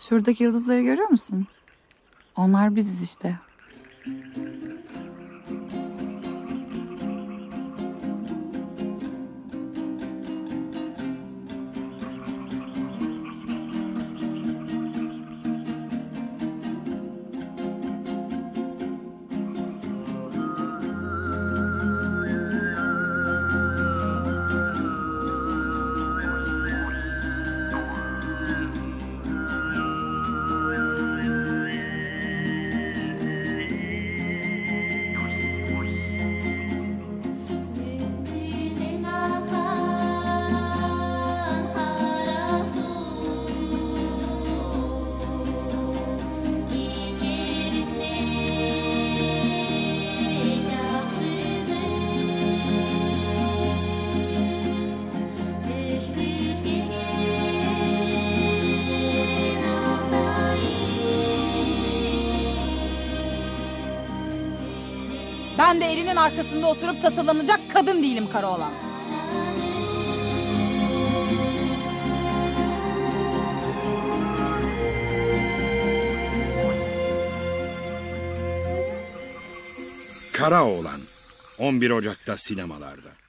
Şuradaki yıldızları görüyor musun? Onlar biziz işte. Ben de elinin arkasında oturup tasalanacak kadın değilim Karaoğlan. Karaoğlan 11 Ocak'ta sinemalarda.